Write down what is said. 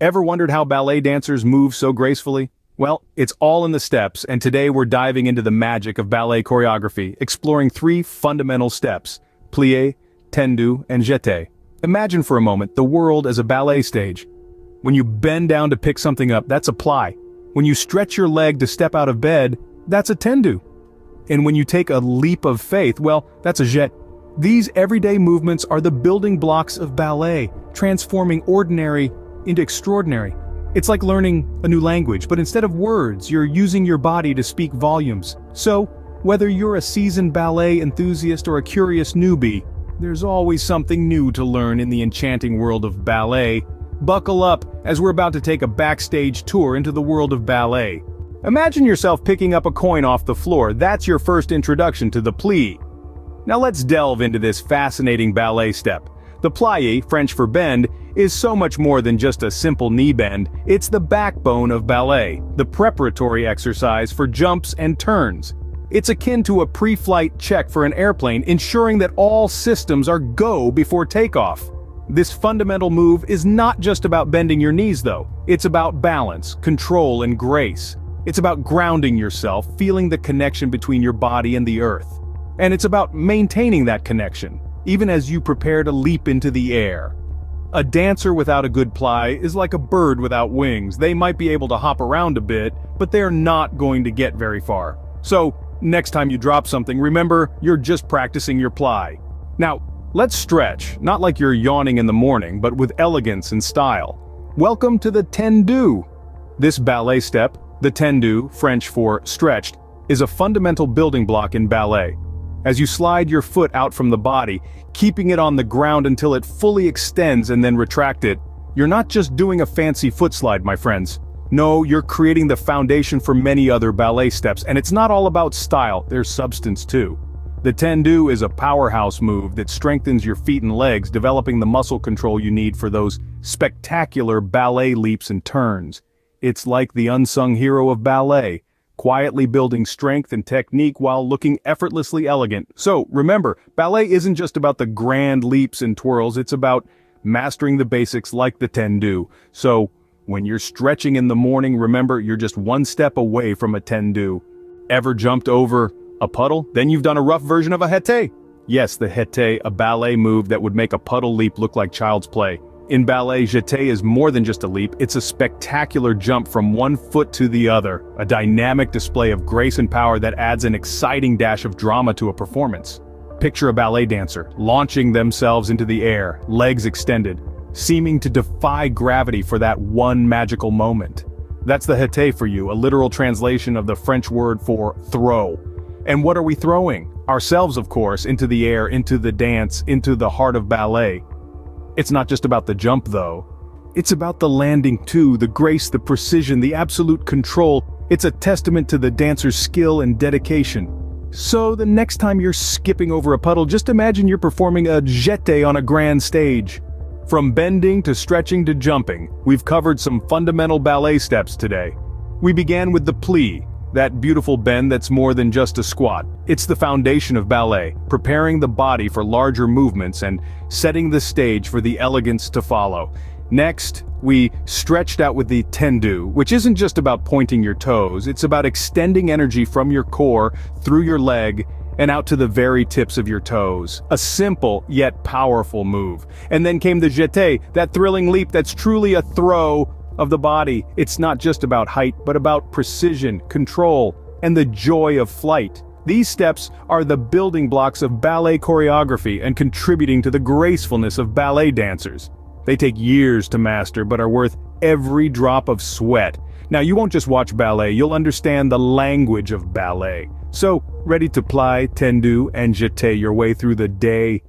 Ever wondered how ballet dancers move so gracefully? Well, it's all in the steps, and today we're diving into the magic of ballet choreography, exploring three fundamental steps: plié, tendu, and jeté. Imagine for a moment the world as a ballet stage. When you bend down to pick something up, that's a plie. When you stretch your leg to step out of bed, that's a tendu. And when you take a leap of faith, well, that's a jeté. These everyday movements are the building blocks of ballet, transforming ordinary into extraordinary. It's like learning a new language, but instead of words, you're using your body to speak volumes. So, whether you're a seasoned ballet enthusiast or a curious newbie, there's always something new to learn in the enchanting world of ballet. Buckle up, as we're about to take a backstage tour into the world of ballet. Imagine yourself picking up a coin off the floor. That's your first introduction to the plié. Now let's delve into this fascinating ballet step. The plié, French for bend, is so much more than just a simple knee bend. It's the backbone of ballet, the preparatory exercise for jumps and turns. It's akin to a pre-flight check for an airplane, ensuring that all systems are go before takeoff. This fundamental move is not just about bending your knees though. It's about balance, control, and grace. It's about grounding yourself, feeling the connection between your body and the earth. And it's about maintaining that connection, even as you prepare to leap into the air. A dancer without a good plié is like a bird without wings. They might be able to hop around a bit, but they're not going to get very far. So, next time you drop something, remember, you're just practicing your plié. Now, let's stretch, not like you're yawning in the morning, but with elegance and style. Welcome to the tendu. This ballet step, the tendu, French for stretched, is a fundamental building block in ballet. As you slide your foot out from the body, keeping it on the ground until it fully extends and then retract it, you're not just doing a fancy foot slide, my friends. No, you're creating the foundation for many other ballet steps, and it's not all about style, there's substance too. The tendu is a powerhouse move that strengthens your feet and legs, developing the muscle control you need for those spectacular ballet leaps and turns. It's like the unsung hero of ballet, quietly building strength and technique while looking effortlessly elegant. So, remember, ballet isn't just about the grand leaps and twirls, it's about mastering the basics like the tendu. So, when you're stretching in the morning, remember, you're just one step away from a tendu. Ever jumped over a puddle? Then you've done a rough version of a jeté. Yes, the jeté, a ballet move that would make a puddle leap look like child's play. In ballet, jeté is more than just a leap, it's a spectacular jump from one foot to the other, a dynamic display of grace and power that adds an exciting dash of drama to a performance. Picture a ballet dancer, launching themselves into the air, legs extended, seeming to defy gravity for that one magical moment. That's the jeté for you, a literal translation of the French word for throw. And what are we throwing? Ourselves, of course, into the air, into the dance, into the heart of ballet. It's not just about the jump though. It's about the landing too, the grace, the precision, the absolute control. It's a testament to the dancer's skill and dedication. So the next time you're skipping over a puddle, just imagine you're performing a jeté on a grand stage. From bending to stretching to jumping, we've covered some fundamental ballet steps today. We began with the plié, that beautiful bend that's more than just a squat. It's the foundation of ballet, preparing the body for larger movements and setting the stage for the elegance to follow. Next, we stretched out with the tendu, which isn't just about pointing your toes, it's about extending energy from your core, through your leg, and out to the very tips of your toes. A simple yet powerful move. And then came the jeté, that thrilling leap that's truly a throw of the body. It's not just about height, but about precision, control, and the joy of flight. These steps are the building blocks of ballet choreography and contributing to the gracefulness of ballet dancers. They take years to master, but are worth every drop of sweat. Now, you won't just watch ballet, you'll understand the language of ballet. So, ready to plié, tendu, and jeté your way through the day.